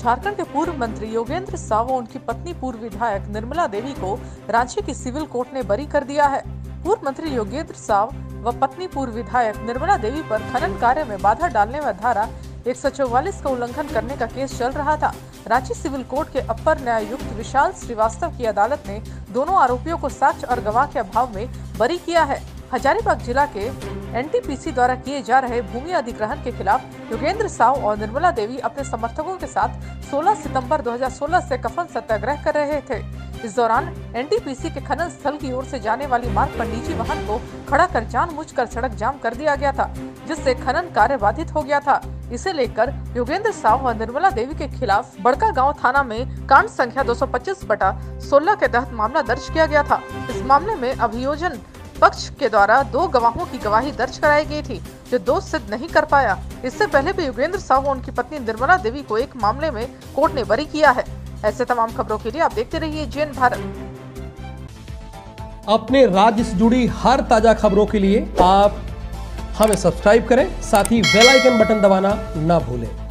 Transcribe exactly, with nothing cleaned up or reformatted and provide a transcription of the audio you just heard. झारखंड के पूर्व मंत्री योगेंद्र साव और उनकी पत्नी पूर्व विधायक निर्मला देवी को रांची की सिविल कोर्ट ने बरी कर दिया है। पूर्व मंत्री योगेंद्र साव व पत्नी पूर्व विधायक निर्मला देवी पर खनन कार्य में बाधा डालने व धारा एक सौ चौवालीस का उल्लंघन करने का केस चल रहा था। रांची सिविल कोर्ट के अपर न्यायायुक्त विशाल श्रीवास्तव की अदालत ने दोनों आरोपियों को साक्ष्य और गवाह के अभाव में बरी किया है। हजारीबाग जिला के एन टी पी सी द्वारा किए जा रहे भूमि अधिग्रहण के खिलाफ योगेंद्र साव और निर्मला देवी अपने समर्थकों के साथ सोलह सितंबर दो हज़ार सोलह से कफन सत्याग्रह कर रहे थे। इस दौरान एन टी पी सी के खनन स्थल की ओर से जाने वाली मार्ग पर निजी वाहन को खड़ा कर जानबूझकर सड़क जाम कर दिया गया था, जिससे खनन कार्य बाधित हो गया था। इसे लेकर योगेंद्र साव और निर्मला देवी के खिलाफ बड़कागांव थाना में कांड संख्या दो सौ पच्चीस बटा सोलह के तहत मामला दर्ज किया गया था। इस मामले में अभियोजन पक्ष के द्वारा दो गवाहों की गवाही दर्ज कराई गई थी, जो दोष सिद्ध नहीं कर पाया। इससे पहले भी योगेंद्र साव और उनकी पत्नी निर्मला देवी को एक मामले में कोर्ट ने बरी किया है। ऐसे तमाम खबरों के लिए आप देखते रहिए जेन भारत। अपने राज्य से जुड़ी हर ताजा खबरों के लिए आप हमें सब्सक्राइब करें, साथ ही बेल आइकन बटन दबाना ना भूलें।